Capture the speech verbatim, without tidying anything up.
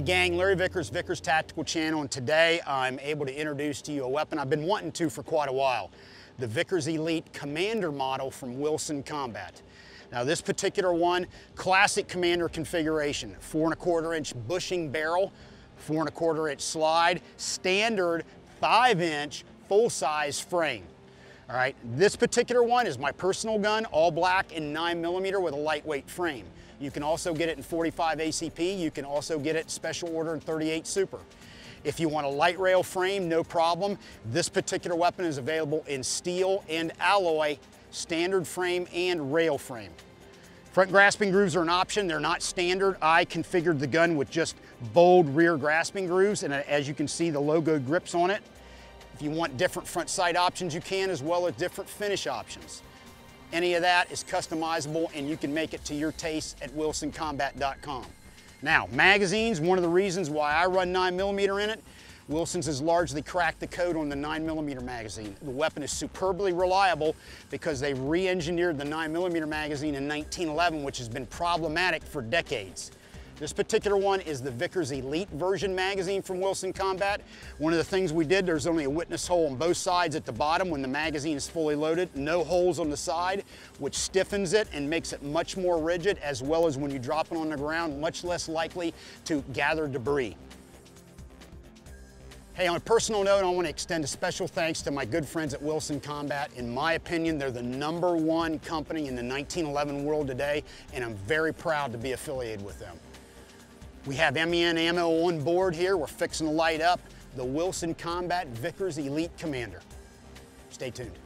the gang, Larry Vickers, Vickers Tactical Channel, and today I'm able to introduce to you a weapon I've been wanting to for quite a while, the Vickers Elite Commander model from Wilson Combat. Now this particular one, classic Commander configuration, four and a quarter inch bushing barrel, four and a quarter inch slide, standard five inch full size frame. All right, this particular one is my personal gun, all black and nine millimeter with a lightweight frame. You can also get it in forty-five A C P. You can also get it special order in thirty-eight Super. If you want a light rail frame, no problem. This particular weapon is available in steel and alloy, standard frame and rail frame. Front grasping grooves are an option. They're not standard. I configured the gun with just bold rear grasping grooves, and as you can see, the logo grips on it. If you want different front sight options, you can, as well as different finish options. Any of that is customizable and you can make it to your taste at wilson combat dot com. Now, magazines, one of the reasons why I run nine millimeter in it, Wilson's has largely cracked the code on the nine millimeter magazine. The weapon is superbly reliable because they re-engineered the nine millimeter magazine in nineteen eleven, which has been problematic for decades. This particular one is the Vickers Elite version magazine from Wilson Combat. One of the things we did, there's only a witness hole on both sides at the bottom when the magazine is fully loaded, no holes on the side, which stiffens it and makes it much more rigid, as well as when you drop it on the ground, much less likely to gather debris. Hey, on a personal note, I want to extend a special thanks to my good friends at Wilson Combat. In my opinion, they're the number one company in the nineteen eleven world today, and I'm very proud to be affiliated with them. We have M E N ammo on board here. We're fixing to light up the Wilson Combat Vickers Elite Commander. Stay tuned.